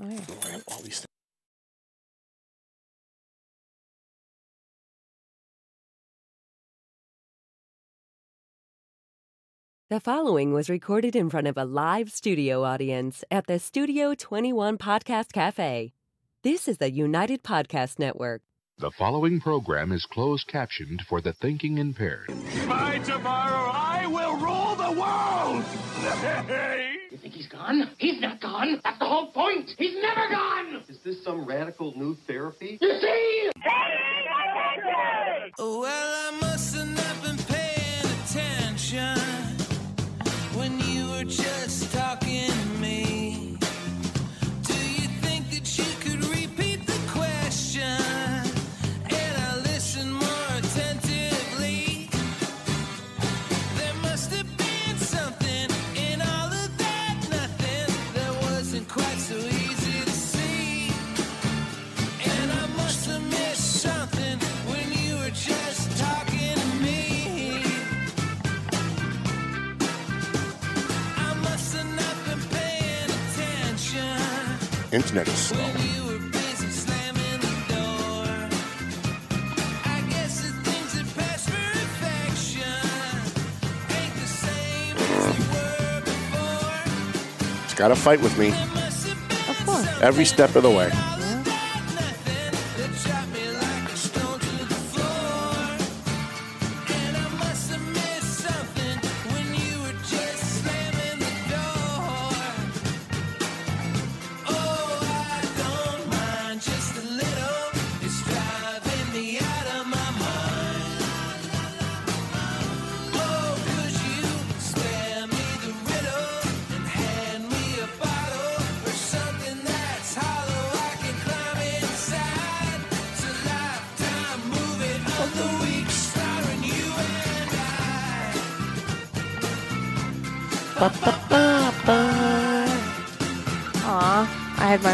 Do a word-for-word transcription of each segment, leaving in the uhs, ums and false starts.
Oh, yeah. I have all these things. The following was recorded in front of a live studio audience at the Studio twenty-one Podcast Café. This is the United Podcast Network. The following program is closed captioned for the thinking impaired. By tomorrow, I will rule the world! You think he's gone? He's not gone! That's the whole point! He's never gone! Is this some radical new therapy? You see? Paying attention! Well, I must have not been paying attention. When you were just talking to me, do you think that you could repeat the question and I listen more attentively? There must have been something in all of that nothing that wasn't quite so easy to see. And I must have missed something when you were just talking to me. Internet is slow. You were busy slamming the door. I guess the things that pass for affection ain't the same as they were before. It's got to fight with me. Of course. Every step of the way.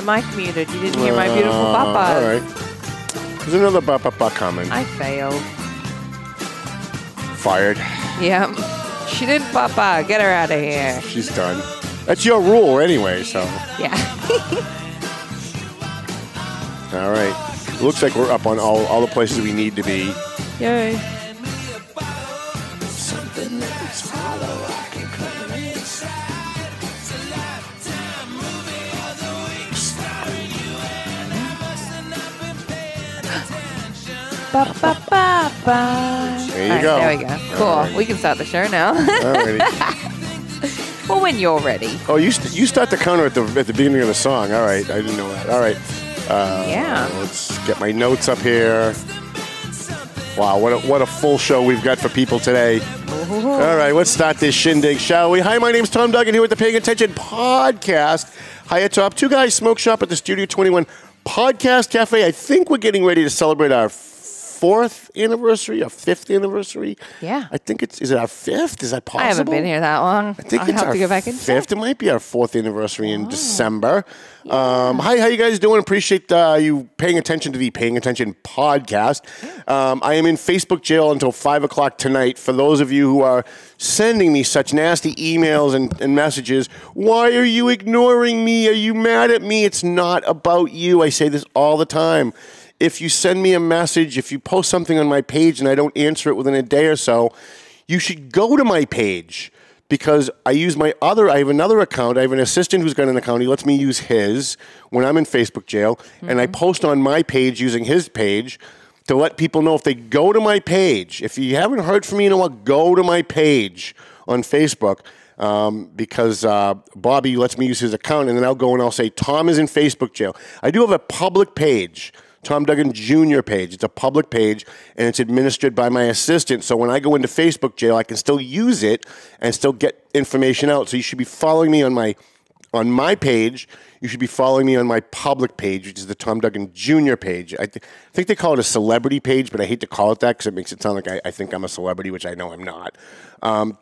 Mic muted. You didn't hear my beautiful papas. Uh, all right. There's another papa coming. I failed. Fired. Yeah. She did papa. Get her out of here. She's done. That's your rule anyway, so. Yeah. All right. Looks like we're up on all, all the places we need to be. Yay. Something that's hollow. I can come inside. Ba, ba, ba, ba. There you right, go. There we go. Cool. Right. We can start the show now. Well, when you're ready. Oh, you st you start the counter at the at the beginning of the song. All right, I didn't know that. All right. Uh, yeah. Let's get my notes up here. Wow, what a, what a full show we've got for people today. Ooh. All right, let's start this shindig, shall we? Hi, my name's Tom Duggan here with the Paying Attention Podcast. Hi, at top two guys smoke shop at the Studio twenty-one Podcast Cafe. I think we're getting ready to celebrate our fourth anniversary or fifth anniversary? Yeah. I think it's, is it our fifth? Is that possible? I haven't been here that long. I think I'll it's have our to go back fifth. It might be our fourth anniversary in oh. December. Yeah. Um, hi, how you guys doing? Appreciate uh, you paying attention to the Paying Attention Podcast. Um, I am in Facebook jail until five o'clock tonight. For those of you who are sending me such nasty emails and, and messages, why are you ignoring me? Are you mad at me? It's not about you. I say this all the time. If you send me a message, if you post something on my page and I don't answer it within a day or so, you should go to my page because I use my other, I have another account. I have an assistant who's got an account. He lets me use his when I'm in Facebook jail. Mm-hmm. And I post on my page using his page to let people know if they go to my page. If you haven't heard from me in a while, go to my page on Facebook. Um, because uh, Bobby lets me use his account and then I'll go and I'll say, Tom is in Facebook jail. I do have a public page, Tom Duggan Junior page. It's a public page and it's administered by my assistant. So when I go into Facebook jail, I can still use it and still get information out. So you should be following me on my on my page. You should be following me on my public page, which is the Tom Duggan Junior page. I, th I think they call it a celebrity page, but I hate to call it that because it makes it sound like I, I think I'm a celebrity, which I know I'm not. Um,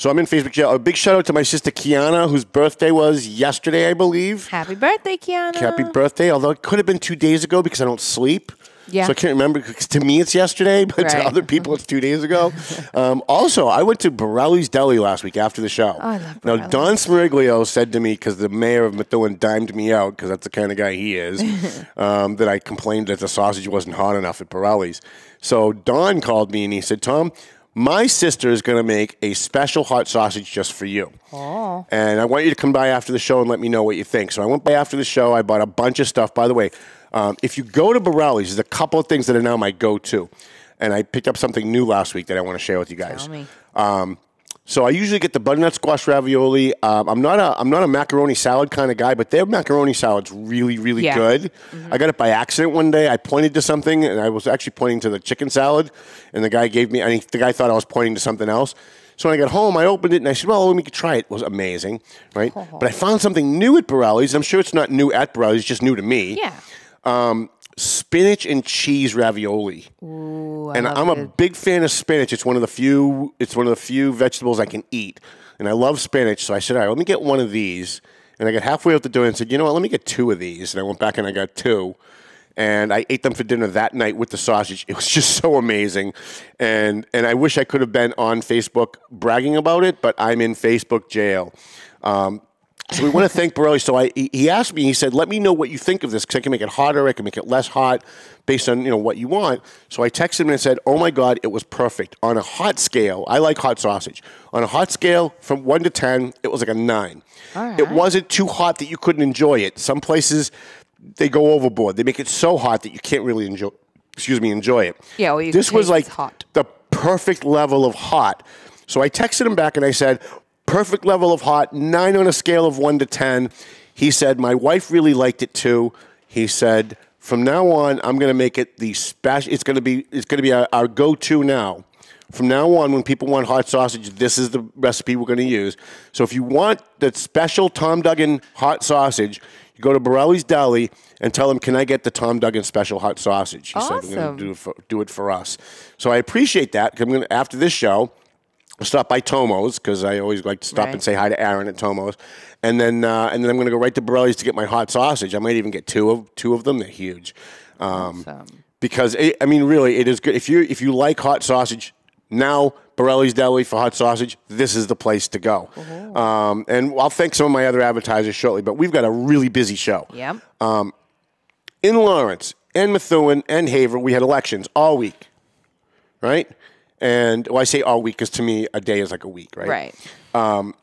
So I'm in Facebook jail. A big shout out to my sister Kiana, whose birthday was yesterday, I believe. Happy birthday, Kiana. Happy birthday, although it could have been two days ago because I don't sleep. Yeah. So I can't remember. Cause to me, it's yesterday, but right. to other people, it's two days ago. um, also, I went to Borrelli's Deli last week after the show. Oh, I love Borrelli's. Now, Don Smeriglio said to me, because the mayor of Methuen dimed me out, because that's the kind of guy he is, um, that I complained that the sausage wasn't hot enough at Borrelli's. So Don called me and he said, Tom, my sister is going to make a special hot sausage just for you. Oh. And I want you to come by after the show and let me know what you think. So I went by after the show. I bought a bunch of stuff. By the way, um, if you go to Borrelli's, there's a couple of things that are now my go-to. And I picked up something new last week that I want to share with you guys. Tell me. Um, so I usually get the butternut squash ravioli. Um, I'm not a I'm not a macaroni salad kind of guy, but their macaroni salad's really, really yeah. good. Mm-hmm. I got it by accident one day. I pointed to something, and I was actually pointing to the chicken salad, and the guy gave me. I think the guy thought I was pointing to something else. So when I got home, I opened it, and I said, "Well, let me try it." It was amazing, right? Oh. But I found something new at Borrelli's. I'm sure it's not new at Borrelli's; it's just new to me. Yeah. Um, Spinach and cheese ravioli. Ooh, I and I'm it. a big fan of spinach. It's one of the few it's one of the few vegetables I can eat. And I love spinach. So I said, all right, let me get one of these. And I got halfway up the door and said, you know what, let me get two of these. And I went back and I got two. And I ate them for dinner that night with the sausage. It was just so amazing. And and I wish I could have been on Facebook bragging about it, but I'm in Facebook jail. Um So we want to thank Borrelli. So I, he asked me, he said, let me know what you think of this, because I can make it hotter, I can make it less hot, based on you know what you want. So I texted him and I said, oh my God, it was perfect. On a hot scale, I like hot sausage. On a hot scale, from one to ten, it was like a nine. Right. It wasn't too hot that you couldn't enjoy it. Some places, they go overboard. They make it so hot that you can't really enjoy, excuse me, enjoy it. Yeah, well, you this was like hot. The perfect level of hot. So I texted him back and I said, perfect level of hot, nine on a scale of one to ten. He said, my wife really liked it too. He said, from now on, I'm going to make it the special. It's going to be, it's going to be our, our go-to now. From now on, when people want hot sausage, this is the recipe we're going to use. So if you want that special Tom Duggan hot sausage, you go to Borrelli's Deli and tell them, can I get the Tom Duggan special hot sausage? He awesome. said, I'm going to do it for, do it for us. So I appreciate that. I'm going to, after this show, I'll stop by Tomos, because I always like to stop right. and say hi to Aaron at Tomos. And then uh, and then I'm going to go right to Borrelli's to get my hot sausage. I might even get two of two of them. They're huge. Um, awesome. Because, it, I mean, really, it is good. If you if you like hot sausage, now Borrelli's Deli for hot sausage, this is the place to go. Mm-hmm. um, and I'll thank some of my other advertisers shortly, but we've got a really busy show. Yeah. Um, in Lawrence and Methuen and Haver, we had elections all week, right? And well, I say all week because to me, a day is like a week, right? Right. Um,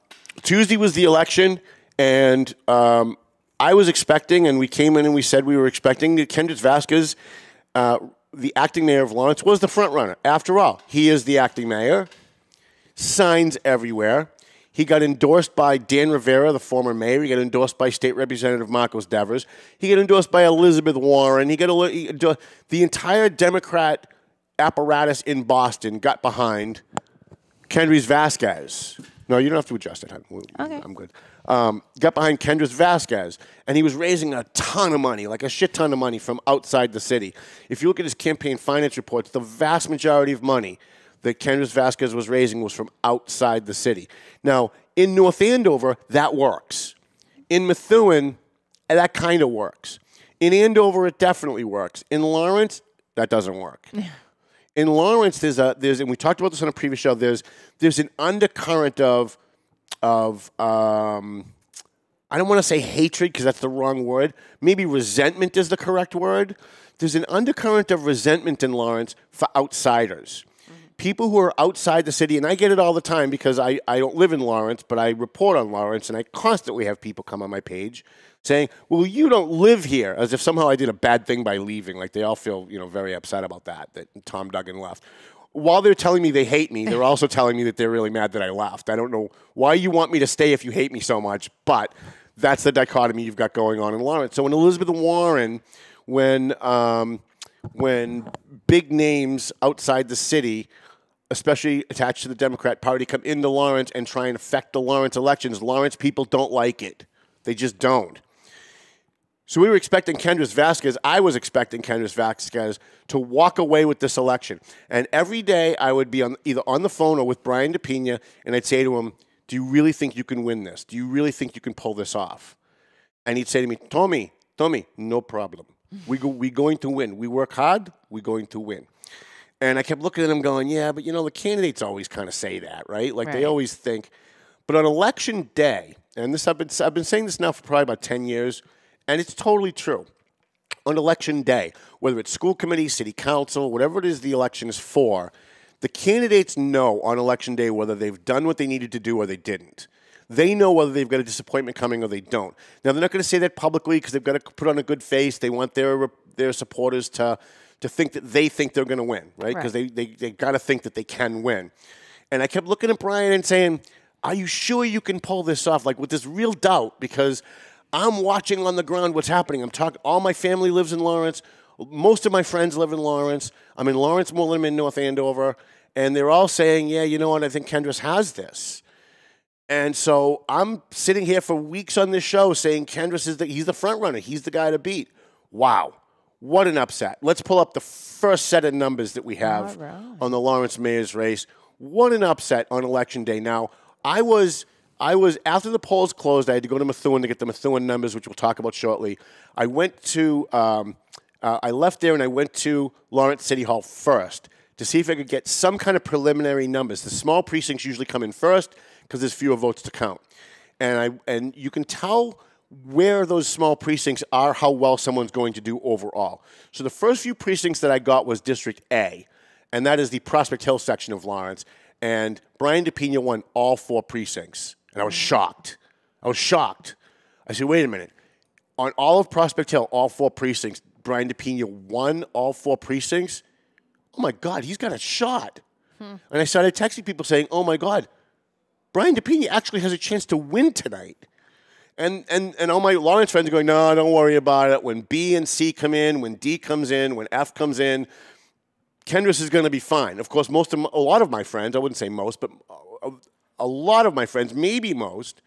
Tuesday was the election, and um, I was expecting, and we came in and we said we were expecting that Kendrys Vasquez, uh, the acting mayor of Lawrence, was the front runner. After all, he is the acting mayor. Signs everywhere. He got endorsed by Dan Rivera, the former mayor. He got endorsed by State Representative Marcos Devers. He got endorsed by Elizabeth Warren. He got endorsed. The entire Democrat apparatus in Boston got behind Kendrys Vasquez. No, you don't have to adjust it. I'm, okay. I'm good. Um, got behind Kendrys Vasquez, and he was raising a ton of money, like a shit ton of money from outside the city. If you look at his campaign finance reports, the vast majority of money that Kendrys Vasquez was raising was from outside the city. Now, in North Andover, that works. In Methuen, that kind of works. In Andover, it definitely works. In Lawrence, that doesn't work. In Lawrence, there's a there's and we talked about this on a previous show. There's there's an undercurrent of of um, I don't want to say hatred because that's the wrong word. Maybe resentment is the correct word. There's an undercurrent of resentment in Lawrence for outsiders, people who are outside the city. And I get it all the time because I I don't live in Lawrence, but I report on Lawrence, and I constantly have people come on my page saying, well, you don't live here, as if somehow I did a bad thing by leaving. Like, they all feel, you know, very upset about that, that Tom Duggan left. While they're telling me they hate me, they're also telling me that they're really mad that I left. I don't know why you want me to stay if you hate me so much, but that's the dichotomy you've got going on in Lawrence. So when Elizabeth Warren, when, um, when big names outside the city, especially attached to the Democrat Party, come into Lawrence and try and affect the Lawrence elections, Lawrence people don't like it. They just don't. So we were expecting Kendrys Vasquez, I was expecting Kendrys Vasquez to walk away with this election. And every day I would be on, either on the phone or with Brian DePeña, and I'd say to him, do you really think you can win this? Do you really think you can pull this off? And he'd say to me, Tommy, Tommy, no problem. We go, we're going to win. We work hard. We're going to win. And I kept looking at him going, yeah, but, you know, the candidates always kind of say that, right? Like, right. they always think. But on election day, and this I've been, I've been saying this now for probably about ten years, and it's totally true. On election day, whether it's school committee, city council, whatever it is the election is for, the candidates know on election day whether they've done what they needed to do or they didn't. They know whether they've got a disappointment coming or they don't. Now, they're not going to say that publicly because they've got to put on a good face. They want their their supporters to to think that they think they're going to win, right? Because right. they, they, they got to think that they can win. And I kept looking at Brian and saying, are you sure you can pull this off? Like, with this real doubt, because I'm watching on the ground what's happening. I'm talking. All my family lives in Lawrence. Most of my friends live in Lawrence. I'm in Lawrence more than I'm in North Andover. And they're all saying, yeah, you know what? I think Kendrys has this. And so I'm sitting here for weeks on this show saying Kendrys is the, he's the front runner. He's the guy to beat. Wow. What an upset. Let's pull up the first set of numbers that we have right. on the Lawrence mayor's race. What an upset on election day. Now, I was, I was after the polls closed, I had to go to Methuen to get the Methuen numbers, which we'll talk about shortly. I went to, um, uh, I left there and I went to Lawrence City Hall first to see if I could get some kind of preliminary numbers. The small precincts usually come in first, because there's fewer votes to count. And I and you can tell where those small precincts are, how well someone's going to do overall. So the first few precincts that I got was District A, and that is the Prospect Hill section of Lawrence. And Brian DePeña won all four precincts. And I was shocked. I was shocked. I said, wait a minute. On all of Prospect Hill, all four precincts, Brian DePeña won all four precincts? Oh, my God, he's got a shot. Hmm. And I started texting people saying, oh, my God, Brian DePeña actually has a chance to win tonight. And, and, and all my Lawrence friends are going, no, don't worry about it. When B and C come in, when D comes in, when F comes in, Kendrys is going to be fine. Of course, most of my, a lot of my friends, I wouldn't say most, but a, a lot of my friends, maybe most,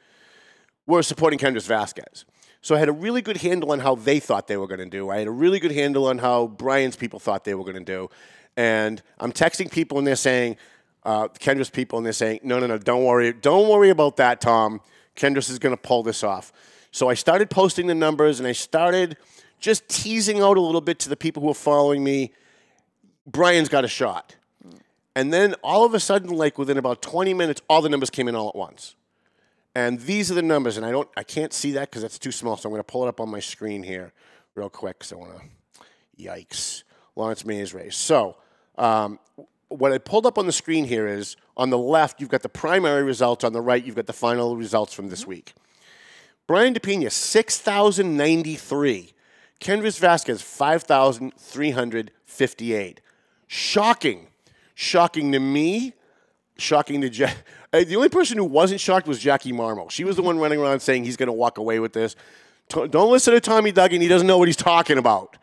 were supporting Kendrys Vasquez. So I had a really good handle on how they thought they were going to do. I had a really good handle on how Brian's people thought they were going to do. And I'm texting people, and they're saying, Uh, Kendrys people, and they're saying, no, no, no, don't worry. Don't worry about that, Tom. Kendrys is going to pull this off. So I started posting the numbers, and I started just teasing out a little bit to the people who were following me, Brian's got a shot. And then all of a sudden, like within about twenty minutes, all the numbers came in all at once. And these are the numbers, and I, don't, I can't see that because that's too small, so I'm going to pull it up on my screen here real quick. So I want to, yikes, Lawrence Mayor's race. So, um... what I pulled up on the screen here is, on the left, you've got the primary results. On the right, you've got the final results from this week. Brian DePeña, six thousand ninety-three. Kendrys Vasquez, five thousand three hundred fifty-eight. Shocking. Shocking to me. Shocking to Jack. The only person who wasn't shocked was Jackie Marmo. She was the one running around saying he's going to walk away with this. Don't listen to Tommy Duggan. He doesn't know what he's talking about.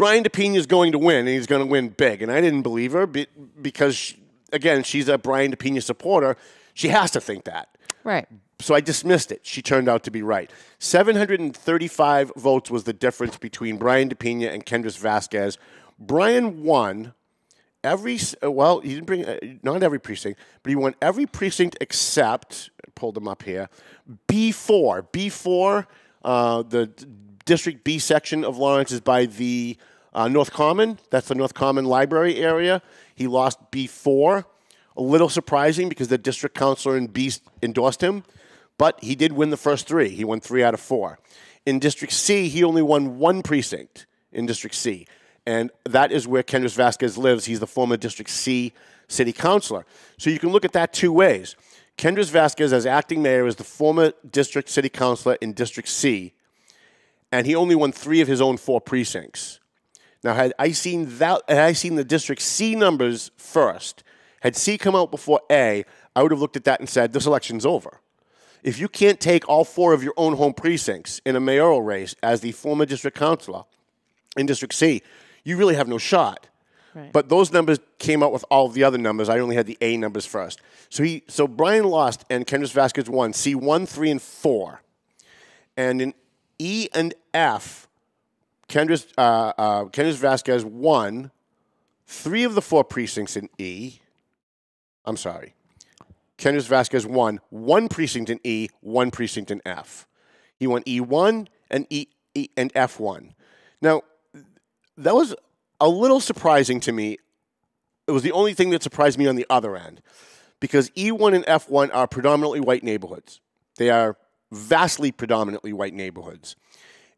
Brian DePeña is going to win, and he's going to win big. And I didn't believe her because, she, again, she's a Brian DePeña supporter. She has to think that. Right. So I dismissed it. She turned out to be right. seven hundred thirty-five votes was the difference between Brian DePeña and Kendrys Vasquez. Brian won every – well, he didn't bring uh, – not every precinct, but he won every precinct except – I pulled them up here – B four. B four, uh, the District B section of Lawrence is by the – Uh, North Common, that's the North Common Library area. He lost B four. A little surprising because the district councilor in B endorsed him, but he did win the first three. He won three out of four. In District C, he only won one precinct in District C, and that is where Kendrys Vasquez lives. He's the former District C city councilor. So you can look at that two ways. Kendrys Vasquez, as acting mayor, is the former district city councilor in District C, and he only won three of his own four precincts. Now, had I seen that, had I seen the District C numbers first, had C come out before A, I would have looked at that and said, this election's over. If you can't take all four of your own home precincts in a mayoral race as the former district councilor in District C, you really have no shot. Right. But those numbers came out with all the other numbers. I only had the A numbers first. So he, so Brian lost and Kendrys Vasquez won. C won, three, and four. And in E and F, Kendrys, uh, uh, Kendrys Vasquez won three of the four precincts in E. I'm sorry. Kendrys Vasquez won one precinct in E, one precinct in F. He won E one and, e, e, and F one. Now, that was a little surprising to me. It was the only thing that surprised me on the other end, because E one and F one are predominantly white neighborhoods. They are vastly predominantly white neighborhoods.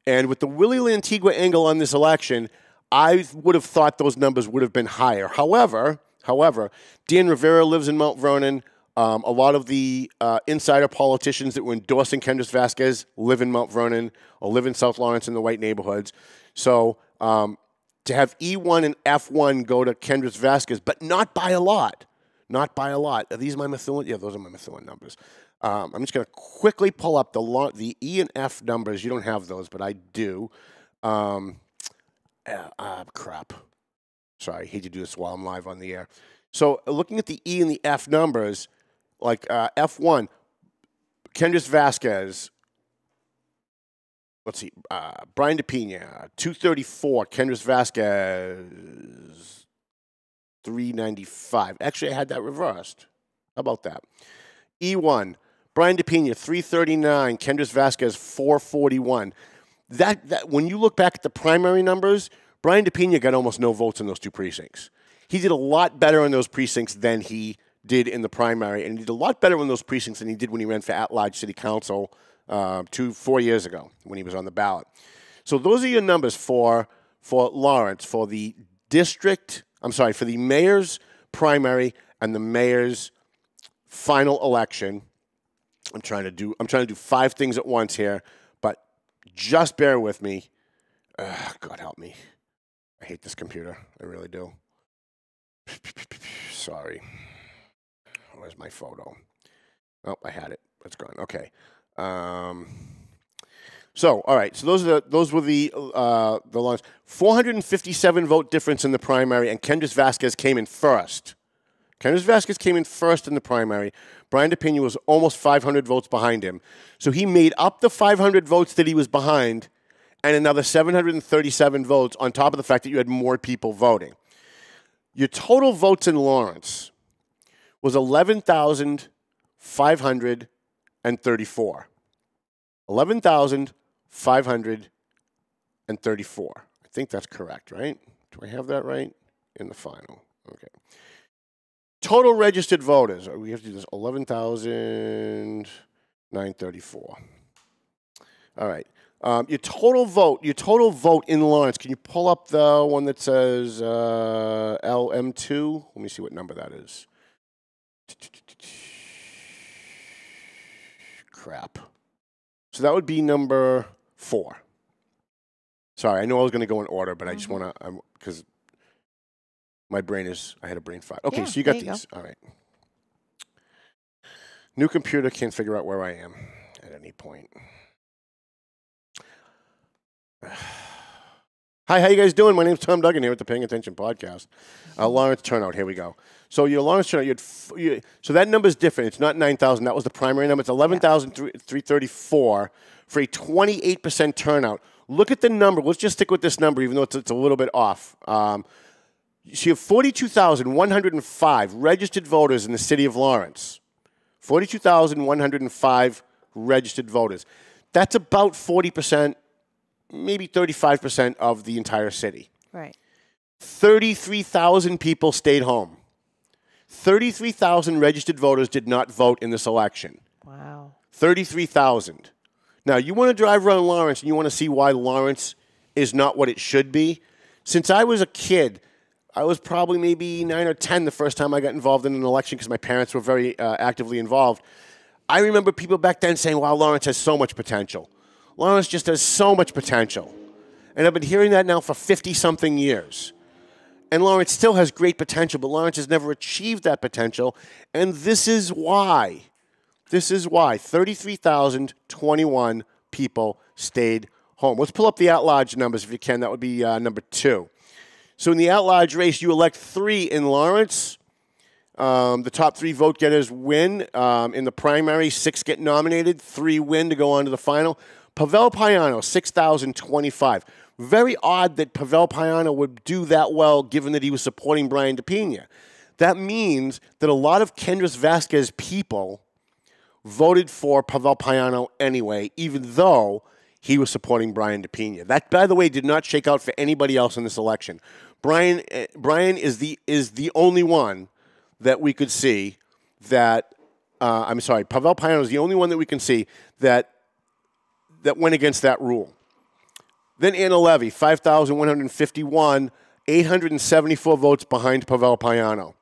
And with the Willie Lantigua angle on this election, I would have thought those numbers would have been higher. However, however, Dan Rivera lives in Mount Vernon. Um, a lot of the uh, insider politicians that were endorsing Kendrys Vasquez live in Mount Vernon or live in South Lawrence in the white neighborhoods. So um, to have E one and F one go to Kendrys Vasquez, but not by a lot, not by a lot. Are these my Methuen? Yeah, those are my Methuen numbers. Um, I'm just going to quickly pull up the, the E and F numbers. You don't have those, but I do. Um, ah, ah, crap. Sorry, I hate to do this while I'm live on the air. So looking at the E and the F numbers, like uh, F one, Kendrys Vasquez, let's see, uh, Brian DePeña, two thirty-four, Kendrys Vasquez, three ninety-five. Actually, I had that reversed. How about that? E one, Brian DePeña, three thirty-nine, Kendrys Vasquez, four forty-one. That, that, when you look back at the primary numbers, Brian DePeña got almost no votes in those two precincts. He did a lot better in those precincts than he did in the primary, and he did a lot better in those precincts than he did when he ran for at-large city council uh, two, four years ago when he was on the ballot. So those are your numbers for, for Lawrence, for the district, I'm sorry, for the mayor's primary and the mayor's final election. I'm trying to do, I'm trying to do five things at once here, but just bear with me. Ugh, God help me. I hate this computer. I really do. Sorry. Where's my photo? Oh, I had it. It's gone. Okay. Um, so, all right. So those are the, those were the uh, the launch. four hundred fifty-seven vote difference in the primary, and Kendrys Vasquez came in first. Kendrys Vasquez came in first in the primary. Brian DePeña was almost five hundred votes behind him, so he made up the five hundred votes that he was behind, and another seven hundred thirty-seven votes on top of the fact that you had more people voting. Your total votes in Lawrence was eleven thousand five hundred thirty-four. eleven thousand five hundred thirty-four. I think that's correct, right? Do I have that right? In the final. Okay. Total registered voters. We have to do this. eleven thousand nine hundred thirty-four. All right. Um, your total vote, your total vote in Lawrence, can you pull up the one that says uh, L M two? Let me see what number that is. Crap. So that would be number four. Sorry, I know I was going to go in order, but mm-hmm. I just want to, because my brain is, I had a brain fart. Okay, yeah, so you got you these. Go. All right. New computer can't figure out where I am at any point. Hi, how you guys doing? My name's Tom Duggan here at the Paying Attention Podcast. Uh, Lawrence turnout, here we go. So your Lawrence turnout, you had f you, so that number's different. It's not nine thousand. That was the primary number. It's eleven thousand three hundred thirty-four for a twenty-eight percent turnout. Look at the number. Let's just stick with this number, even though it's, it's a little bit off. Um, so you have forty-two thousand one hundred five registered voters in the city of Lawrence. forty-two thousand one hundred five registered voters. That's about forty percent. Maybe thirty-five percent of the entire city. Right. thirty-three thousand people stayed home. thirty-three thousand registered voters did not vote in this election. Wow. thirty-three thousand. Now, you want to drive around Lawrence and you want to see why Lawrence is not what it should be. Since I was a kid, I was probably maybe nine or ten the first time I got involved in an election because my parents were very uh, actively involved. I remember people back then saying, wow, Lawrence has so much potential. Lawrence just has so much potential. And I've been hearing that now for fifty-something years. And Lawrence still has great potential, but Lawrence has never achieved that potential. And this is why. This is why thirty-three thousand twenty-one people stayed home. Let's pull up the at-large numbers if you can. That would be uh, number two. So in the at-large race, you elect three in Lawrence. Um, the top three vote getters win. Um, in the primary, six get nominated. Three win to go on to the final. Pavel Payano, six thousand twenty-five. Very odd that Pavel Payano would do that well given that he was supporting Brian DePeña. That means that a lot of Kendrys Vasquez people voted for Pavel Payano anyway, even though he was supporting Brian DePeña. That, by the way, did not shake out for anybody else in this election. Brian uh, Brian is the is the only one that we could see that uh, I'm sorry, Pavel Payano is the only one that we can see that that went against that rule. Then Anna Levy, five thousand one hundred fifty-one, eight hundred seventy-four votes behind Pavel Payano.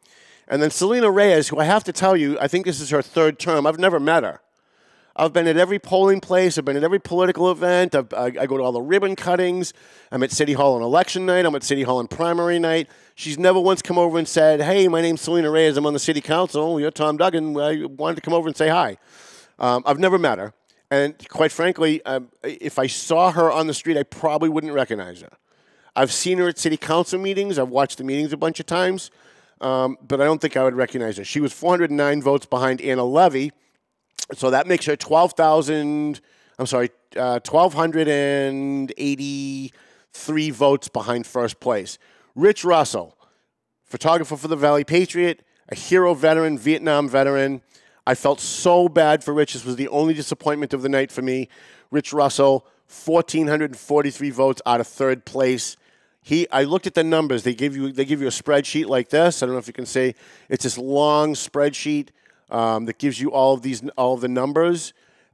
And then Selena Reyes, who I have to tell you, I think this is her third term. I've never met her. I've been at every polling place. I've been at every political event. I've, I, I go to all the ribbon cuttings. I'm at City Hall on election night. I'm at City Hall on primary night. She's never once come over and said, hey, my name's Selena Reyes. I'm on the city council. You're Tom Duggan. I wanted to come over and say hi. Um, I've never met her. And quite frankly, um, if I saw her on the street, I probably wouldn't recognize her. I've seen her at city council meetings. I've watched the meetings a bunch of times. Um, but I don't think I would recognize her. She was four hundred nine votes behind Anna Levy. So that makes her twelve thousand, I'm sorry, uh, one thousand two hundred eighty-three votes behind first place. Rich Russell, photographer for the Valley Patriot, a hero veteran, Vietnam veteran. I felt so bad for Rich. This was the only disappointment of the night for me. Rich Russell, one thousand four hundred forty-three votes out of third place. He, I looked at the numbers. They give you, they give you a spreadsheet like this. I don't know if you can see. It's this long spreadsheet um, that gives you all of these, all of the numbers.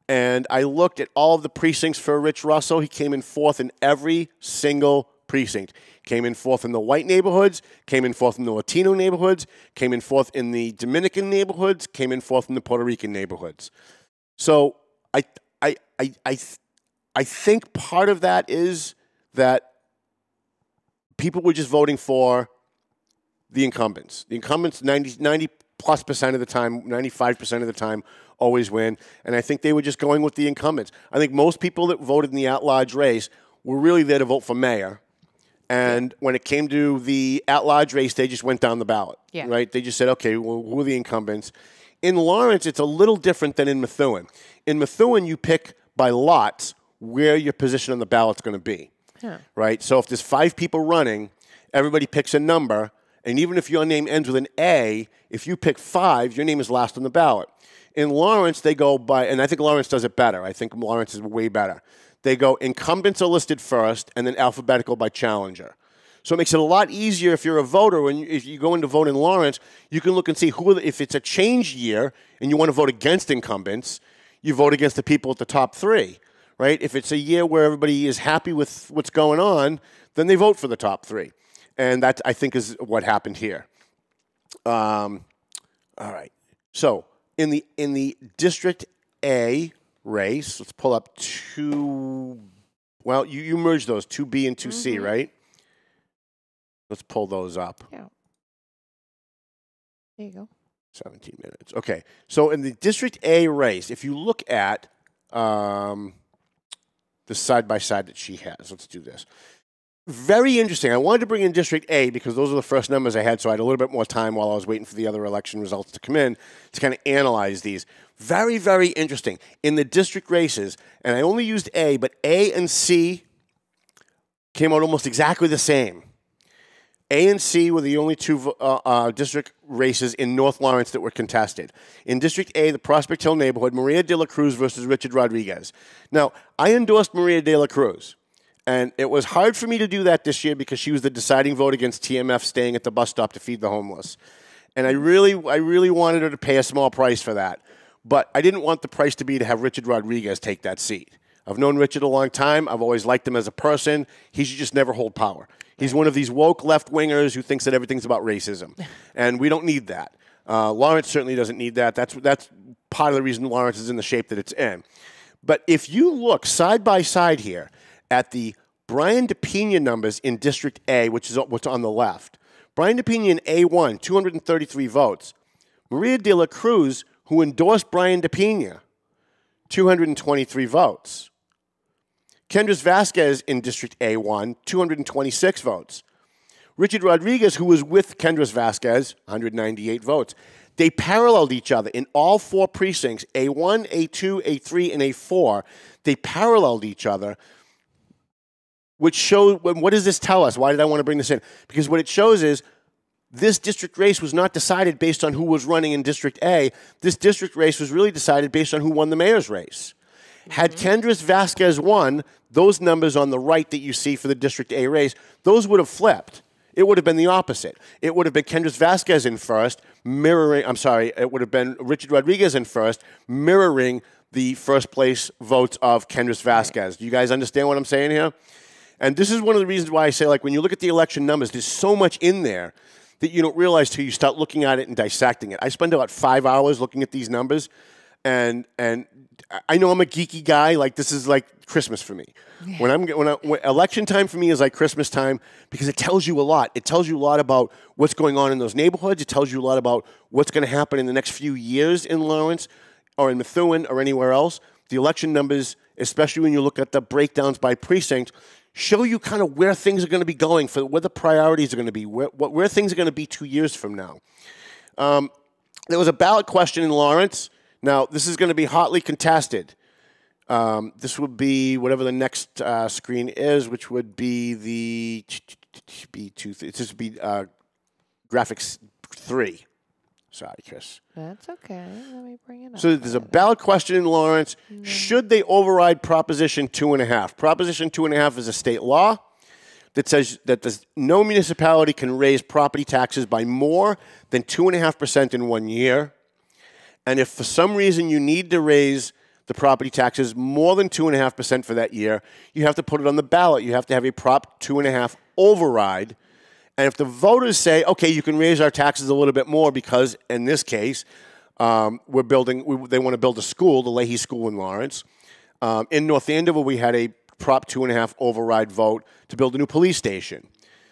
And I looked at all of the precincts for Rich Russell. He came in fourth in every single precinct. Came in fourth in the white neighborhoods. Came in fourth in the Latino neighborhoods. Came in fourth in the Dominican neighborhoods. Came in fourth in the Puerto Rican neighborhoods. So I, I, I, I, I think part of that is that people were just voting for the incumbents. The incumbents, ninety, ninety plus percent of the time, ninety-five percent of the time, always win. And I think they were just going with the incumbents. I think most people that voted in the at-large race were really there to vote for mayor. And when it came to the at-large race, they just went down the ballot, yeah. right? They just said, okay, well, who are the incumbents? In Lawrence, it's a little different than in Methuen. In Methuen, you pick by lots where your position on the ballot's going to be. Huh. Right? So if there's five people running, everybody picks a number, and even if your name ends with an A, if you pick five, your name is last on the ballot. In Lawrence, they go by, and I think Lawrence does it better. I think Lawrence is way better. They go incumbents are listed first, and then alphabetical by challenger. So it makes it a lot easier if you're a voter. When you, if you go in to vote in Lawrence, you can look and see who, are the, if it's a change year and you want to vote against incumbents, you vote against the people at the top three. Right? If it's a year where everybody is happy with what's going on, then they vote for the top three. And that, I think, is what happened here. Um, all right. So in the, in the District A race, let's pull up two. Well, you, you merged those, two B and two C, mm-hmm. right? Let's pull those up. Yeah. There you go. seventeen minutes. Okay. So in the District A race, if you look at... Um, the side-by-side that she has. Let's do this. Very interesting. I wanted to bring in District A because those are the first numbers I had, so I had a little bit more time while I was waiting for the other election results to come in to kind of analyze these. Very, very interesting. In the district races, and I only used A, but A and C came out almost exactly the same. A and C were the only two uh, uh, district races in North Lawrence that were contested. In District A, the Prospect Hill neighborhood, Maria de la Cruz versus Richard Rodriguez. Now, I endorsed Maria de la Cruz, and it was hard for me to do that this year because she was the deciding vote against T M F staying at the bus stop to feed the homeless. And I really, I really wanted her to pay a small price for that, but I didn't want the price to be to have Richard Rodriguez take that seat. I've known Richard a long time. I've always liked him as a person. He should just never hold power. He's one of these woke left-wingers who thinks that everything's about racism, and we don't need that. Uh, Lawrence certainly doesn't need that. That's, that's part of the reason Lawrence is in the shape that it's in. But if you look side-by-side here at the Brian DePeña numbers in District A, which is what's on the left, Brian DePeña in A one, two hundred thirty-three votes. Maria de la Cruz, who endorsed Brian DePeña, two hundred twenty-three votes. Kendrys Vasquez in District A one, two hundred twenty-six votes. Richard Rodriguez, who was with Kendrys Vasquez, one hundred ninety-eight votes. They paralleled each other in all four precincts, A one, A two, A three, and A four. They paralleled each other, which showed, what does this tell us? Why did I want to bring this in? Because what it shows is this district race was not decided based on who was running in District A. This district race was really decided based on who won the mayor's race. Had Kendrys Vasquez won, those numbers on the right that you see for the District A race, those would have flipped. It would have been the opposite. It would have been Kendrys Vasquez in first, mirroring, I'm sorry, it would have been Richard Rodriguez in first, mirroring the first place votes of Kendrys Vasquez. Do you guys understand what I'm saying here? And this is one of the reasons why I say, like, when you look at the election numbers, there's so much in there that you don't realize till you start looking at it and dissecting it. I spend about five hours looking at these numbers, and and I know I'm a geeky guy. Like, this is like Christmas for me. Yeah. When I'm when, I, when election time for me is like Christmas time, because it tells you a lot. It tells you a lot about what's going on in those neighborhoods. It tells you a lot about what's going to happen in the next few years in Lawrence or in Methuen or anywhere else. The election numbers, especially when you look at the breakdowns by precinct, show you kind of where things are going to be going, for where the priorities are going to be, where, where things are going to be two years from now. Um, there was a ballot question in Lawrence. Now, this is going to be hotly contested. Um, this would be whatever the next uh, screen is, which would be the B two. It's just be uh, graphics three. Sorry, Chris. That's okay. Let me bring it up. So there's a ballot question in Lawrence. Mm-hmm. Should they override Proposition two and a half? Proposition two and a half is a state law that says that this, no municipality can raise property taxes by more than two and a half percent in one year. And if for some reason you need to raise the property taxes more than two and a half percent for that year, you have to put it on the ballot. You have to have a Prop two and a half override. And if the voters say, okay, you can raise our taxes a little bit more because, in this case, um, we're building, we, they want to build a school, the Leahy School in Lawrence. Um, in North Andover, we had a Prop two and a half override vote to build a new police station.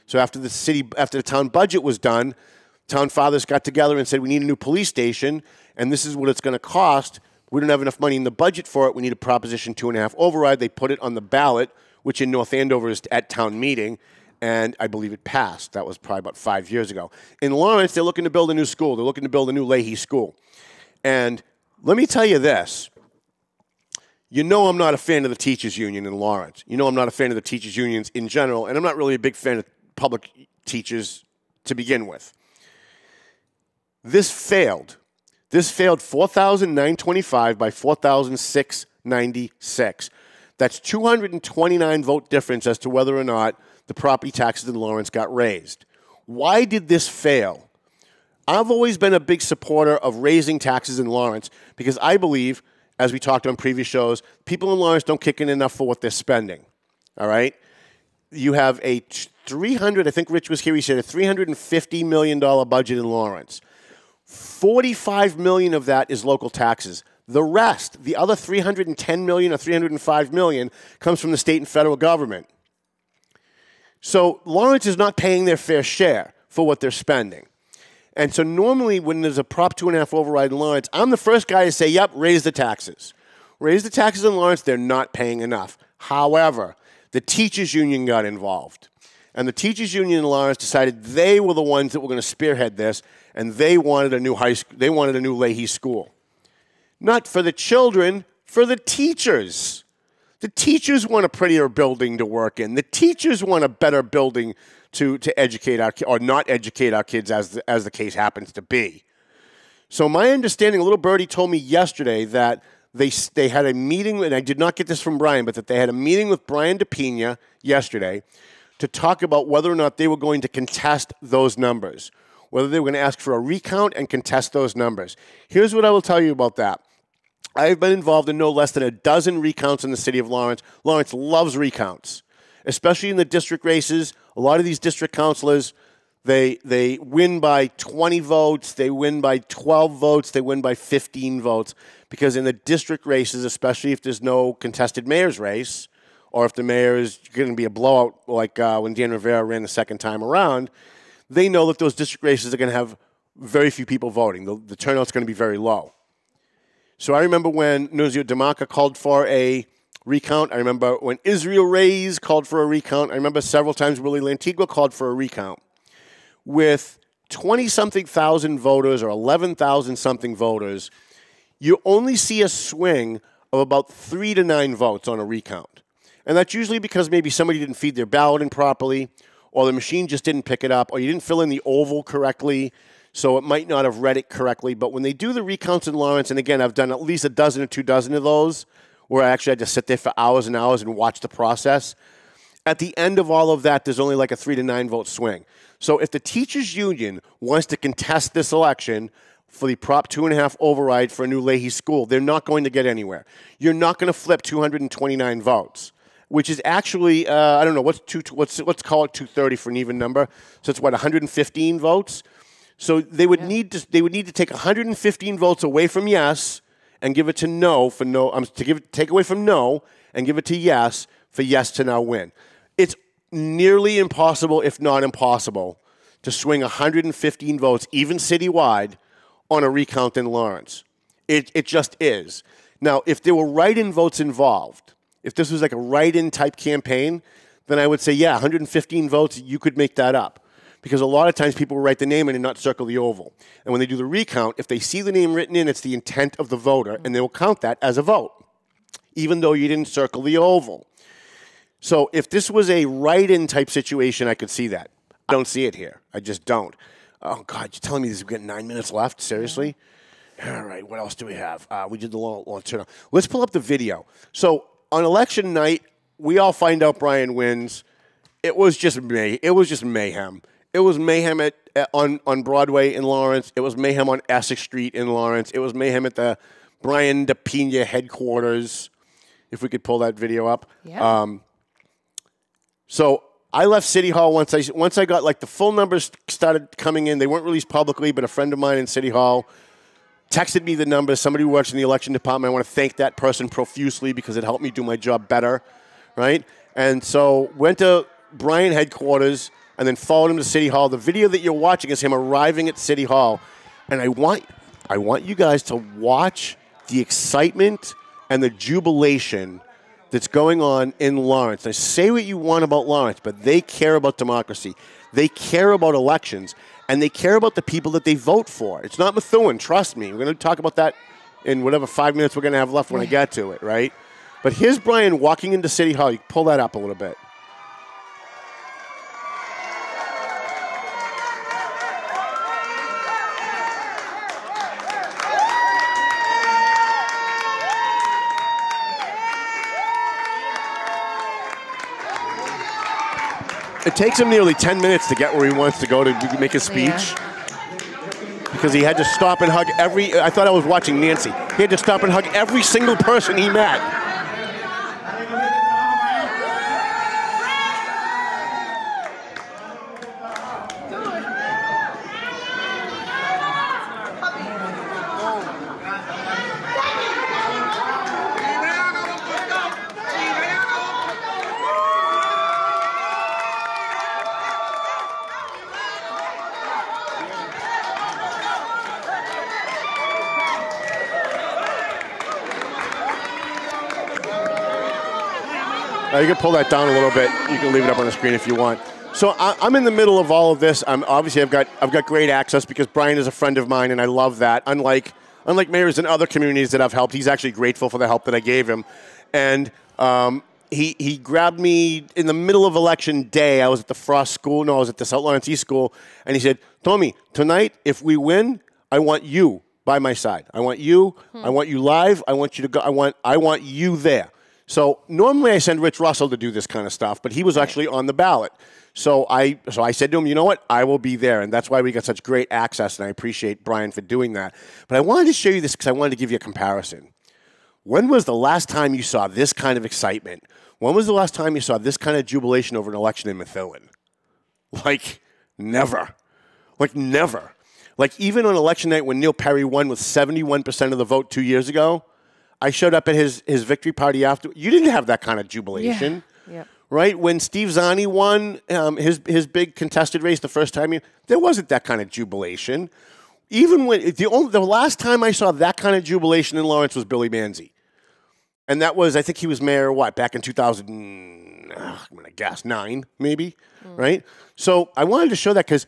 So after the city, after the town budget was done, town fathers got together and said, we need a new police station, and this is what it's going to cost. We don't have enough money in the budget for it. We need a Proposition two and a half override. They put it on the ballot, which in North Andover is at town meeting. And I believe it passed. That was probably about five years ago. In Lawrence, they're looking to build a new school. They're looking to build a new Leahy School. And let me tell you this. You know I'm not a fan of the teachers union in Lawrence. You know I'm not a fan of the teachers unions in general. And I'm not really a big fan of public teachers to begin with. This failed. This failed four thousand nine hundred twenty-five by four thousand six hundred ninety-six. That's two hundred twenty-nine vote difference as to whether or not the property taxes in Lawrence got raised. Why did this fail? I've always been a big supporter of raising taxes in Lawrence because I believe, as we talked on previous shows, people in Lawrence don't kick in enough for what they're spending. All right? You have a three hundred, I think Rich was here, he said a three hundred fifty million dollars budget in Lawrence. forty-five million dollars of that is local taxes. The rest, the other three hundred ten million dollars or three hundred five million dollars, comes from the state and federal government. So Lawrence is not paying their fair share for what they're spending. And so normally when there's a Prop two and a half override in Lawrence, I'm the first guy to say, yep, raise the taxes. Raise the taxes in Lawrence, they're not paying enough. However, the teachers union got involved. And the teachers union in Lawrence decided they were the ones that were going to spearhead this, and they wanted a new high school, they wanted a new Leahy School. Not for the children, for the teachers. The teachers want a prettier building to work in. The teachers want a better building to, to educate our kids, or not educate our kids as the, as the case happens to be. So my understanding, Little Birdie told me yesterday that they, they had a meeting, and I did not get this from Brian, but that they had a meeting with Brian DePeña yesterday to talk about whether or not they were going to contest those numbers, whether they were going to ask for a recount and contest those numbers. Here's what I will tell you about that. I've been involved in no less than a dozen recounts in the city of Lawrence. Lawrence loves recounts, especially in the district races. A lot of these district councilors, they, they win by twenty votes, they win by twelve votes, they win by fifteen votes, because in the district races, especially if there's no contested mayor's race, or if the mayor is going to be a blowout, like uh, when Dan Rivera ran the second time around, they know that those district races are going to have very few people voting. The, the turnout's going to be very low. So I remember when Nunzio DiMarca called for a recount. I remember when Israel Reyes called for a recount. I remember several times Willie Lantigua called for a recount. With twenty-something thousand voters or eleven thousand something voters, you only see a swing of about three to nine votes on a recount. And that's usually because maybe somebody didn't feed their ballot in properly, or the machine just didn't pick it up, or you didn't fill in the oval correctly. So it might not have read it correctly. But when they do the recounts in Lawrence, and again, I've done at least a dozen or two dozen of those, where I actually had to sit there for hours and hours and watch the process. At the end of all of that, there's only like a three to nine vote swing. So if the teachers union wants to contest this election for the Prop two and a half override for a new Leahy school, they're not going to get anywhere. You're not going to flip two hundred twenty-nine votes, which is actually, uh, I don't know, what's two, what's, let's call it two thirty for an even number. So it's what, one hundred fifteen votes? So they would, yeah. need to, they would need to take one hundred fifteen votes away from yes and give it to no for no, um, to give take away from no and give it to yes for yes to now win. It's nearly impossible, if not impossible, to swing one hundred fifteen votes, even citywide, on a recount in Lawrence. It, it just is. Now, if there were write-in votes involved, if this was like a write-in type campaign, then I would say, yeah, one hundred fifteen votes, you could make that up. Because a lot of times people will write the name in and not circle the oval. And when they do the recount, if they see the name written in, it's the intent of the voter, and they will count that as a vote, even though you didn't circle the oval. So if this was a write-in type situation, I could see that. I don't see it here. I just don't. Oh, God, you're telling me we've got nine minutes left? Seriously? All right, what else do we have? Uh, we did the long, long turnout. Let's pull up the video. So on election night, we all find out Brian wins. It was just may. It was just mayhem. It was mayhem at, at, on, on Broadway in Lawrence. It was mayhem on Essex Street in Lawrence. It was mayhem at the Brian DePeña headquarters, if we could pull that video up. Yeah. Um, so I left City Hall once I, once I got, like, the full numbers started coming in. They weren't released publicly, but a friend of mine in City Hall texted me the numbers. Somebody who works in the election department. I want to thank that person profusely because it helped me do my job better, right? And so went to Brian headquarters and then followed him to City Hall. The video that you're watching is him arriving at City Hall. And I want, I want you guys to watch the excitement and the jubilation that's going on in Lawrence. Now, say what you want about Lawrence, but they care about democracy. They care about elections, and they care about the people that they vote for. It's not Methuen, trust me. We're going to talk about that in whatever five minutes we're going to have left when I get to it, right? But here's Brian walking into City Hall. You pull that up a little bit. It takes him nearly ten minutes to get where he wants to go to make his speech. Yeah. Because he had to stop and hug every, I thought I was watching Nancy. He had to stop and hug every single person he met. Uh, you can pull that down a little bit. You can leave it up on the screen if you want. So I, I'm in the middle of all of this. I'm obviously I've got I've got great access because Brian is a friend of mine, and I love that. Unlike unlike mayors in other communities that I've helped, he's actually grateful for the help that I gave him. And um, he he grabbed me in the middle of election day. I was at the Frost School. No, I was at the South Lawrence East School, and he said, "Tommy, tonight if we win, I want you by my side. I want you. Hmm. I want you live. I want you to go. I want I want you there." So normally I send Rich Russell to do this kind of stuff, but he was actually on the ballot. So I, so I said to him, you know what, I will be there. And that's why we got such great access, and I appreciate Brian for doing that. But I wanted to show you this because I wanted to give you a comparison. When was the last time you saw this kind of excitement? When was the last time you saw this kind of jubilation over an election in Methuen? Like, never. Like, never. Like, even on election night when Neil Perry won with seventy-one percent of the vote two years ago, I showed up at his, his victory party after. You didn't have that kind of jubilation, yeah. Yep. Right? When Steve Zani won um, his, his big contested race the first time, he, there wasn't that kind of jubilation. Even when the, only, the last time I saw that kind of jubilation in Lawrence was Billy Manzi. And that was, I think he was mayor, what, back in two thousand, I'm going to guess, nine maybe, mm. right? So I wanted to show that because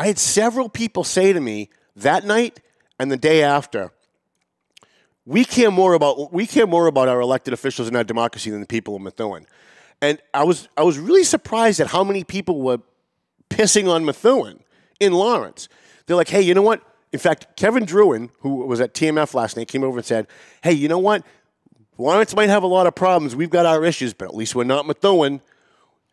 I had several people say to me that night and the day after, We care more about we care more about our elected officials and our democracy than the people of Methuen, and I was I was really surprised at how many people were pissing on Methuen in Lawrence. They're like, hey, you know what? In fact, Kevin Druin, who was at T M F last night, came over and said, hey, you know what? Lawrence might have a lot of problems. We've got our issues, but at least we're not Methuen.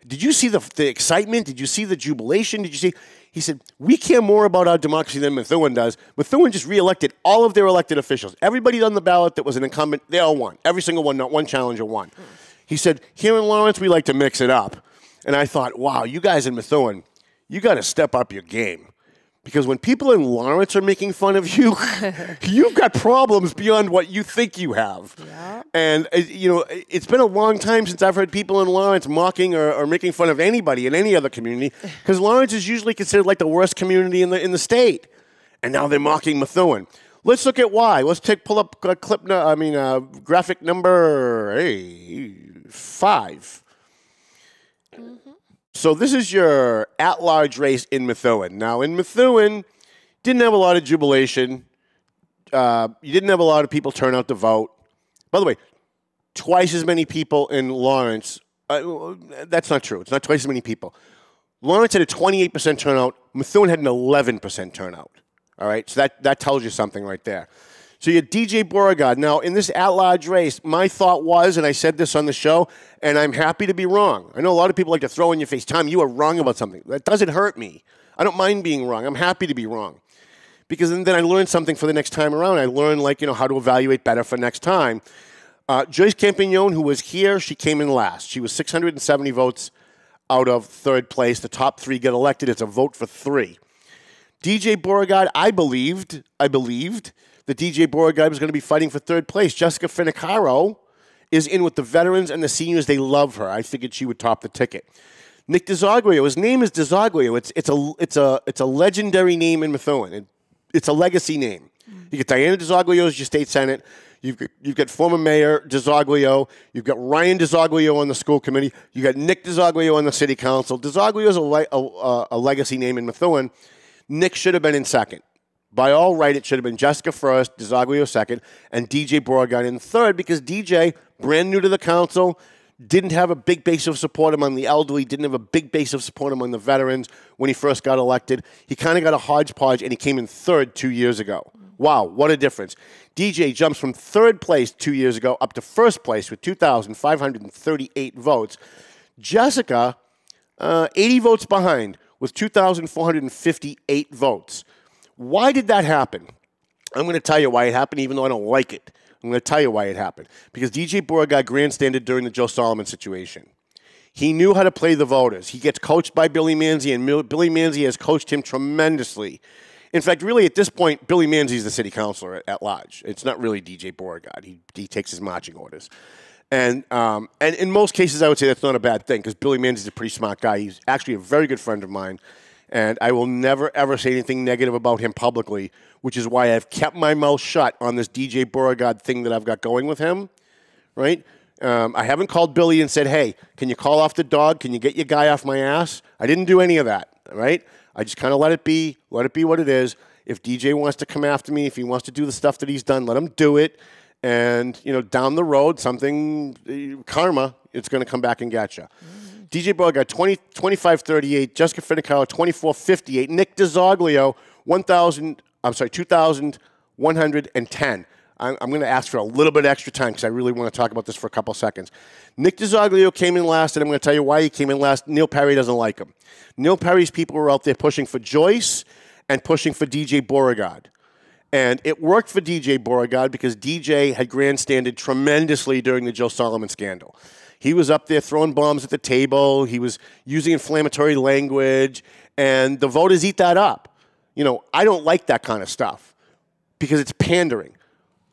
Did you see the, the excitement? Did you see the jubilation? Did you see? He said, we care more about our democracy than Methuen does. Methuen just reelected all of their elected officials. Everybody on the ballot that was an incumbent, they all won. Every single one, not one challenger won. Hmm. He said, here in Lawrence, we like to mix it up. And I thought, wow, you guys in Methuen, you got to step up your game. Because when people in Lawrence are making fun of you, you've got problems beyond what you think you have. Yeah. And, uh, you know, it's been a long time since I've heard people in Lawrence mocking or, or making fun of anybody in any other community. Because Lawrence is usually considered like the worst community in the, in the state. And now they're mocking Methuen. Let's look at why. Let's take pull up uh, clip, no, I mean, uh, graphic number hey, five. Mm-hmm. So this is your at-large race in Methuen. Now, in Methuen, didn't have a lot of jubilation. Uh, you didn't have a lot of people turn out to vote. By the way, twice as many people in Lawrence. Uh, that's not true. It's not twice as many people. Lawrence had a twenty-eight percent turnout. Methuen had an eleven percent turnout. All right? So that, that tells you something right there. So you had D J Beauregard. Now, in this at-large race, my thought was, and I said this on the show, and I'm happy to be wrong. I know a lot of people like to throw in your face, Tom, you are wrong about something. That doesn't hurt me. I don't mind being wrong. I'm happy to be wrong. Because then I learned something for the next time around. I learned, like, you know, how to evaluate better for next time. Uh, Joyce Campagnone, who was here, she came in last. She was six hundred seventy votes out of third place. The top three get elected. It's a vote for three. D J Beauregard, I believed, I believed, the D J Beauregard was going to be fighting for third place. Jessica Finocchiaro is in with the veterans and the seniors. They love her. I figured she would top the ticket. Nick DiZoglio. His name is DiZoglio. It's, it's, a, it's, a, it's a legendary name in Methuen. It, it's a legacy name. Mm-hmm. You get Diana DiZoglio as your state senate. You've got, you've got former mayor DiZoglio. You've got Ryan DiZoglio on the school committee. You've got Nick DiZoglio on the city council. DiZoglio is a, le a, a legacy name in Methuen. Nick should have been in second. By all right, it should have been Jessica first, DiZoglio second, and D J Beauregard in third because D J, brand new to the council, didn't have a big base of support among the elderly, didn't have a big base of support among the veterans when he first got elected. He kind of got a hodgepodge, and he came in third two years ago. Wow, what a difference. D J jumps from third place two years ago up to first place with two thousand five hundred thirty-eight votes. Jessica, uh, eighty votes behind with two thousand four hundred fifty-eight votes. Why did that happen? I'm going to tell you why it happened, even though I don't like it. I'm going to tell you why it happened. Because D J Beauregard grandstanded during the Joe Solomon situation. He knew how to play the voters. He gets coached by Billy Manzi, and Mil Billy Manzi has coached him tremendously. In fact, really, at this point, Billy Manzi is the city councilor at, at large. It's not really D J Beauregard. He, he takes his marching orders. And, um, and in most cases, I would say that's not a bad thing because Billy Manzi is a pretty smart guy. He's actually a very good friend of mine. And I will never, ever say anything negative about him publicly, which is why I've kept my mouth shut on this D J Beauregard thing that I've got going with him, right? Um, I haven't called Billy and said, hey, can you call off the dog? Can you get your guy off my ass? I didn't do any of that, right? I just kind of let it be. Let it be what it is. If D J wants to come after me, if he wants to do the stuff that he's done, let him do it. And, you know, down the road, something, karma, it's going to come back and get you. D J Beauregard, twenty-five thirty-eight. Jessica Finocchiaro, twenty-four fifty-eight. Nick DiZoglio, one thousand, I'm sorry, two thousand one hundred ten. I'm, I'm going to ask for a little bit extra time because I really want to talk about this for a couple seconds. Nick DiZoglio came in last, and I'm going to tell you why he came in last. Neil Perry doesn't like him. Neil Perry's people were out there pushing for Joyce and pushing for D J Beauregard. And it worked for D J Beauregard because D J had grandstanded tremendously during the Joe Solomon scandal. He was up there throwing bombs at the table. He was using inflammatory language. And the voters eat that up. You know, I don't like that kind of stuff because it's pandering.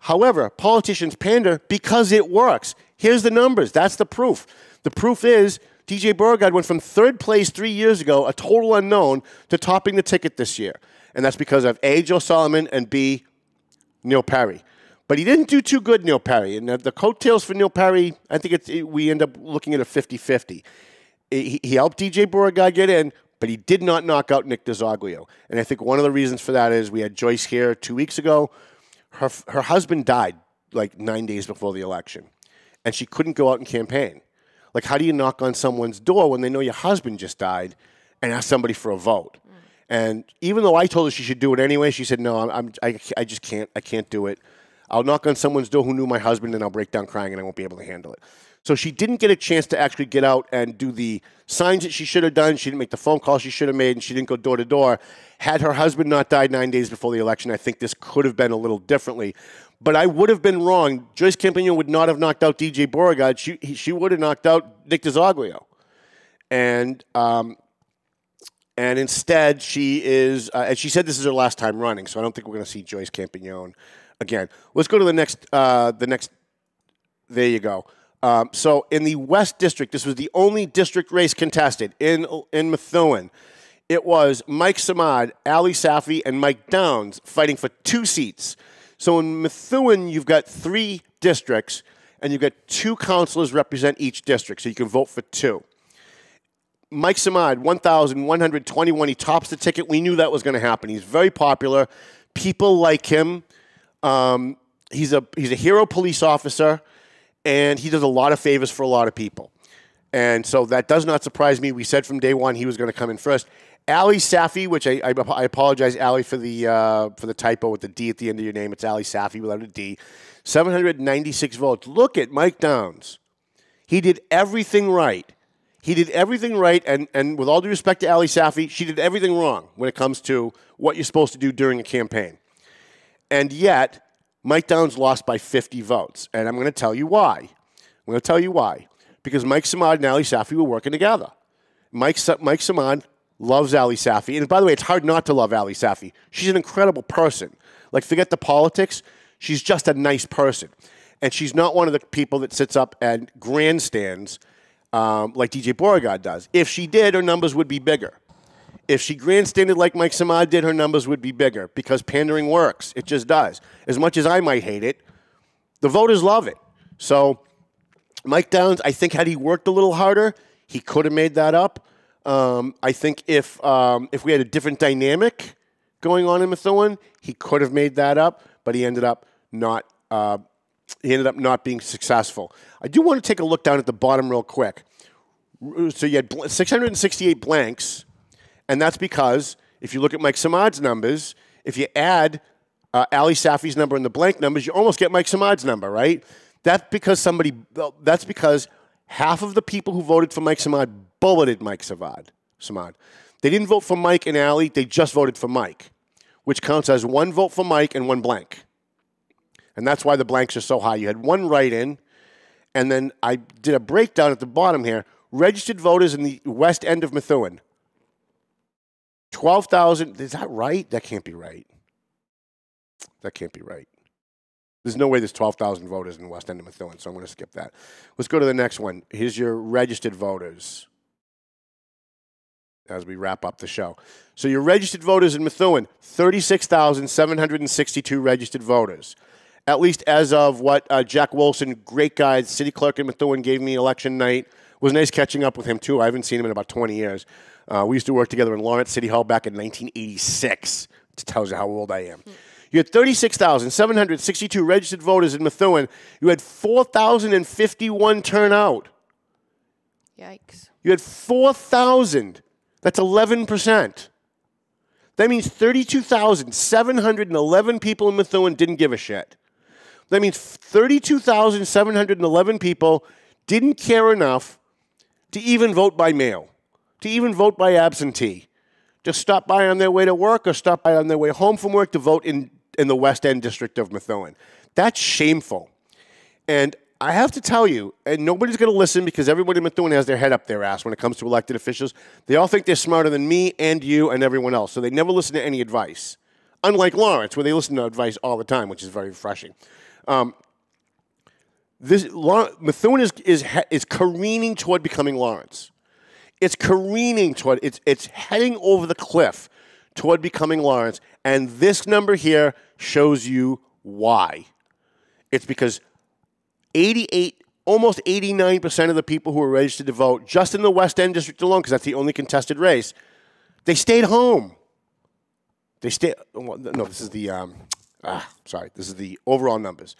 However, politicians pander because it works. Here's the numbers. That's the proof. The proof is D J Beauregard went from third place three years ago, a total unknown, to topping the ticket this year. And that's because of A, Joe Solomon, and B, Neil Perry. But he didn't do too good, Neil Perry. And the coattails for Neil Perry, I think it's, it, we end up looking at a fifty fifty. He, he helped D J Beauregard get in, but he did not knock out Nick DiZoglio. And I think one of the reasons for that is we had Joyce here two weeks ago. Her, her husband died like nine days before the election, and she couldn't go out and campaign. Like, how do you knock on someone's door when they know your husband just died and ask somebody for a vote? Mm. And even though I told her she should do it anyway, she said, no, I'm, I, I just can't. I can't do it. I'll knock on someone's door who knew my husband, and I'll break down crying, and I won't be able to handle it. So she didn't get a chance to actually get out and do the signs that she should have done. She didn't make the phone calls she should have made, and she didn't go door to door. Had her husband not died nine days before the election, I think this could have been a little differently. But I would have been wrong. Joyce Campagnone would not have knocked out D J Beauregard. She, she would have knocked out Nick DiZoglio. And, um, and instead, she is, uh, and she said this is her last time running, so I don't think we're going to see Joyce Campagnone again. Let's go to the next, uh, the next, there you go. Um, so in the West District, this was the only district race contested in, in Methuen. It was Mike Samad, Ali Safi, and Mike Downs fighting for two seats. So in Methuen, you've got three districts, and you've got two councilors represent each district, so you can vote for two. Mike Samad, one thousand one hundred twenty-one. He tops the ticket. We knew that was going to happen. He's very popular. People like him. Um, he's a, he's a hero police officer. And he does a lot of favors for a lot of people. And so that does not surprise me. We said from day one he was going to come in first. Ali Safi, which I, I, I apologize, Ali, for the, uh, for the typo with the D at the end of your name. It's Ali Safi without a D. seven hundred ninety-six votes. Look at Mike Downs. He did everything right. He did everything right. And, and with all due respect to Ali Safi, she did everything wrong when it comes to what you're supposed to do during a campaign. And yet, Mike Downs lost by fifty votes, and I'm going to tell you why. I'm going to tell you why. Because Mike Samad and Ali Safi were working together. Mike, Mike Samad loves Ali Safi. And by the way, it's hard not to love Ali Safi. She's an incredible person. Like, forget the politics. She's just a nice person. And she's not one of the people that sits up and grandstands um, like D J Beauregard does. If she did, her numbers would be bigger. If she grandstanded like Mike Samad did, her numbers would be bigger because pandering works. It just does. As much as I might hate it, the voters love it. So Mike Downs, I think had he worked a little harder, he could have made that up. Um, I think if, um, if we had a different dynamic going on in Methuen, he could have made that up, but he ended up not, uh, he ended up not being successful. I do want to take a look down at the bottom real quick. So you had six hundred sixty-eight blanks. And that's because if you look at Mike Samad's numbers, if you add uh, Ali Safi's number and the blank numbers, you almost get Mike Samad's number, right? That's because somebody. That's because half of the people who voted for Mike Samad bulleted Mike Samad. Samad. They didn't vote for Mike and Ali. They just voted for Mike, which counts as one vote for Mike and one blank. And that's why the blanks are so high. You had one write-in, and then I did a breakdown at the bottom here. Registered voters in the west end of Methuen. twelve thousand, is that right? That can't be right. That can't be right. There's no way there's twelve thousand voters in the West End of Methuen, so I'm going to skip that. Let's go to the next one. Here's your registered voters as we wrap up the show. So your registered voters in Methuen, thirty-six thousand seven hundred sixty-two registered voters. At least as of what uh, Jack Wilson, great guy, city clerk in Methuen, gave me election night. It was nice catching up with him, too. I haven't seen him in about twenty years. Uh, we used to work together in Lawrence City Hall back in nineteen eighty-six. It tells you how old I am. You had thirty-six thousand seven hundred sixty-two registered voters in Methuen. You had four thousand fifty-one turnout. Yikes. You had four thousand. That's eleven percent. That means thirty-two thousand seven hundred eleven people in Methuen didn't give a shit. That means thirty-two thousand seven hundred eleven people didn't care enough to even vote by mail. To even vote by absentee. Just stop by on their way to work or stop by on their way home from work to vote in, in the West End District of Methuen. That's shameful. And I have to tell you, and nobody's going to listen because everybody in Methuen has their head up their ass when it comes to elected officials. They all think they're smarter than me and you and everyone else, so they never listen to any advice. Unlike Lawrence, where they listen to advice all the time, which is very refreshing. Um, this, Methuen is, is, is careening toward becoming Lawrence. It's careening toward, it's, it's heading over the cliff toward becoming Lawrence. And this number here shows you why. It's because eighty-eight, almost eighty-nine percent of the people who were registered to vote, just in the West End District alone, because that's the only contested race, they stayed home. They stayed, no, this is the, um, ah, sorry, this is the overall numbers.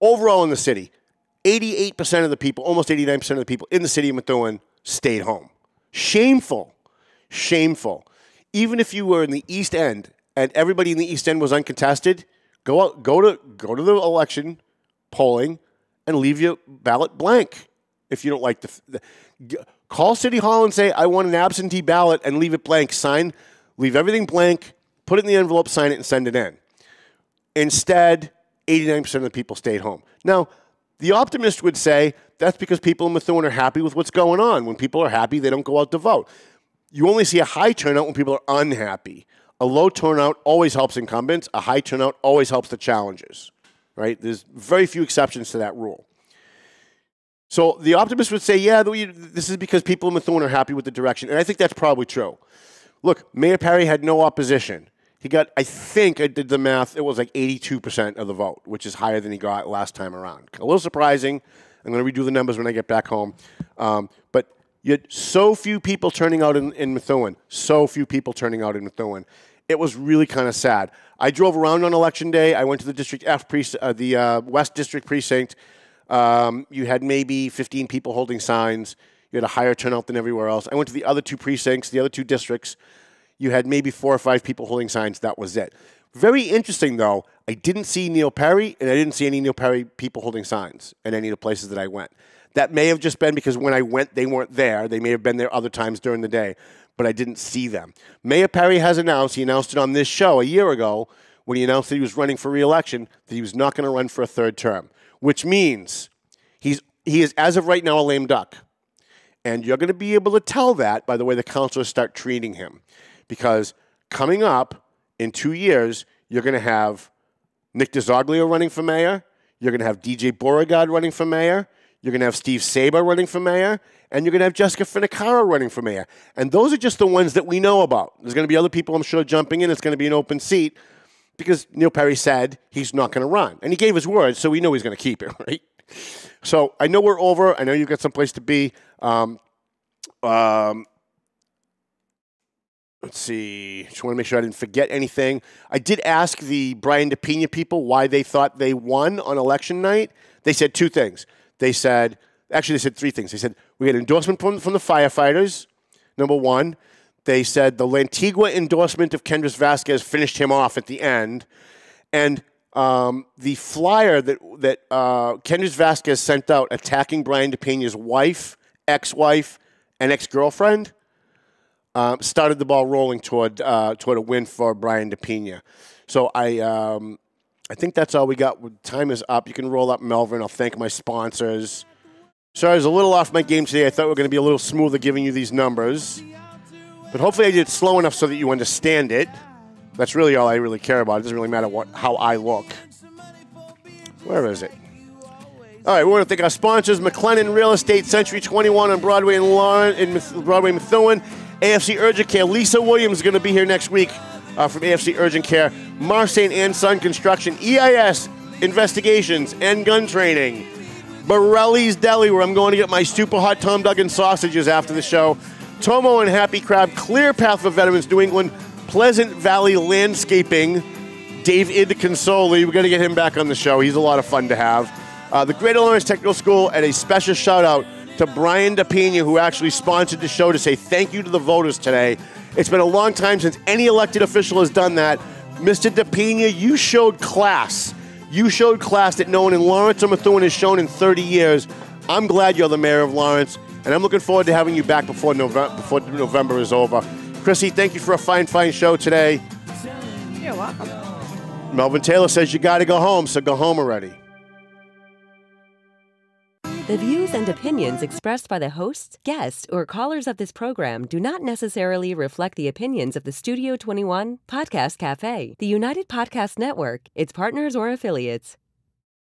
Overall in the city, eighty-eight percent of the people, almost eighty-nine percent of the people in the city of Methuen stayed home. Shameful. Shameful. Even if you were in the East End and everybody in the East End was uncontested, Go out, go to go to the election polling and leave your ballot blank. If you don't like the, the call City Hall and say I want an absentee ballot and leave it blank. Sign, leave everything blank. Put it in the envelope, sign it, and send it in. Instead, eighty-nine percent of the people stayed home. Now, the optimist would say that's because people in Methuen are happy with what's going on. When people are happy, they don't go out to vote. You only see a high turnout when people are unhappy. A low turnout always helps incumbents. A high turnout always helps the challengers, right? There's very few exceptions to that rule. So the optimist would say, yeah, this is because people in Methuen are happy with the direction. And I think that's probably true. Look, Mayor Perry had no opposition. He got, I think I did the math, it was like eighty-two percent of the vote, which is higher than he got last time around. A little surprising. I'm going to redo the numbers when I get back home. Um, but you had so few people turning out in, in Methuen. So few people turning out in Methuen. It was really kind of sad. I drove around on Election Day. I went to the District F precinct, uh, the uh, West District precinct. Um, you had maybe fifteen people holding signs. You had a higher turnout than everywhere else. I went to the other two precincts, the other two districts. You had maybe four or five people holding signs. That was it. Very interesting, though. I didn't see Neil Perry, and I didn't see any Neil Perry people holding signs in any of the places that I went. That may have just been because when I went, they weren't there. They may have been there other times during the day, but I didn't see them. Mayor Perry has announced, he announced it on this show a year ago, when he announced that he was running for re-election, that he was not going to run for a third term, which means he's, he is, as of right now, a lame duck. And you're going to be able to tell that by the way the councilors start treating him. Because coming up in two years, you're going to have Nick DiZoglio running for mayor. You're going to have D J Beauregard running for mayor. You're going to have Steve Saber running for mayor. And you're going to have Jessica Finocchiaro running for mayor. And those are just the ones that we know about. There's going to be other people, I'm sure, jumping in. It's going to be an open seat because Neil Perry said he's not going to run. And he gave his word, so we know he's going to keep it, right? So I know we're over. I know you've got someplace to be. Um, um, Let's see. Just want to make sure I didn't forget anything. I did ask the Brian DePeña people why they thought they won on election night. They said two things. They said, actually, they said three things. They said, we had endorsement from, from the firefighters, number one. They said the Lantigua endorsement of Kendrys Vasquez finished him off at the end. And um, the flyer that, that uh, Kendrys Vasquez sent out attacking Brian DePeña's wife, ex-wife, and ex-girlfriend, Um, started the ball rolling toward uh, toward a win for Brian DePeña. So I um, I think that's all we got. Time is up. You can roll up, Melvin. I'll thank my sponsors. Sorry, I was a little off my game today. I thought we were going to be a little smoother giving you these numbers. But hopefully I did it slow enough so that you understand it. That's really all I really care about. It doesn't really matter what how I look. Where is it? All right, we want to thank our sponsors, McLennan Real Estate, Century twenty-one on Broadway and Lawrence, in Broadway Methuen, A F C Urgent Care. Lisa Williams is going to be here next week uh, from A F C Urgent Care. Marsaint and Son Construction, E I S Investigations and Gun Training, Borrelli's Deli, where I'm going to get my super hot Tom Duggan sausages after the show, Tomo and Happy Crab, Clear Path for Veterans New England, Pleasant Valley Landscaping, Dave Id Consoli. We're going to get him back on the show. He's a lot of fun to have. Uh, the Greater Lawrence Technical School, and a special shout-out to Brian DePeña, who actually sponsored the show, to say thank you to the voters today. It's been a long time since any elected official has done that. Mister DePeña, you showed class. You showed class that no one in Lawrence or Methuen has shown in thirty years. I'm glad you're the mayor of Lawrence, and I'm looking forward to having you back before November, before November is over. Chrissy, thank you for a fine, fine show today. You're welcome. Melvin Taylor says you got to go home, so go home already. The views and opinions expressed by the hosts, guests, or callers of this program do not necessarily reflect the opinions of the Studio twenty-one Podcast Café, the United Podcast Network, its partners or affiliates.